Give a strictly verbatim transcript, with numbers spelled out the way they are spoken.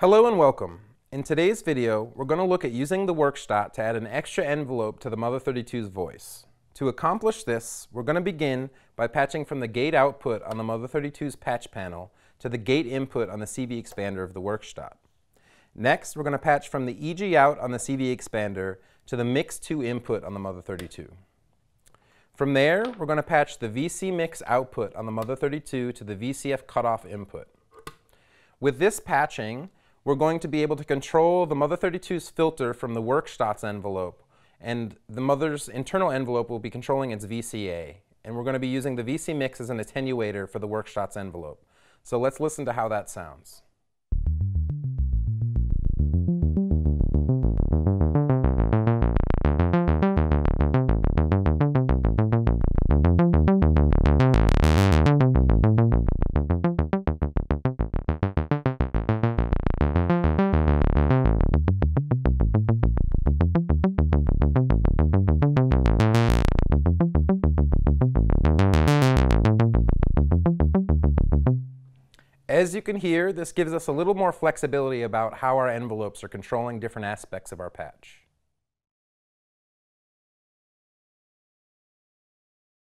Hello and welcome. In today's video, we're going to look at using the Werkstatt to add an extra envelope to the Mother thirty-two's voice. To accomplish this, we're going to begin by patching from the gate output on the Mother thirty-two's patch panel to the gate input on the C V expander of the Werkstatt. Next, we're going to patch from the E G out on the C V expander to the mix two input on the Mother thirty-two. From there, we're going to patch the V C mix output on the Mother thirty-two to the V C F cutoff input. With this patching, we're going to be able to control the Mother thirty-two's filter from the Werkstatt's envelope, and the Mother's internal envelope will be controlling its V C A. And we're going to be using the V C mix as an attenuator for the Werkstatt's envelope. So let's listen to how that sounds. As you can hear, this gives us a little more flexibility about how our envelopes are controlling different aspects of our patch.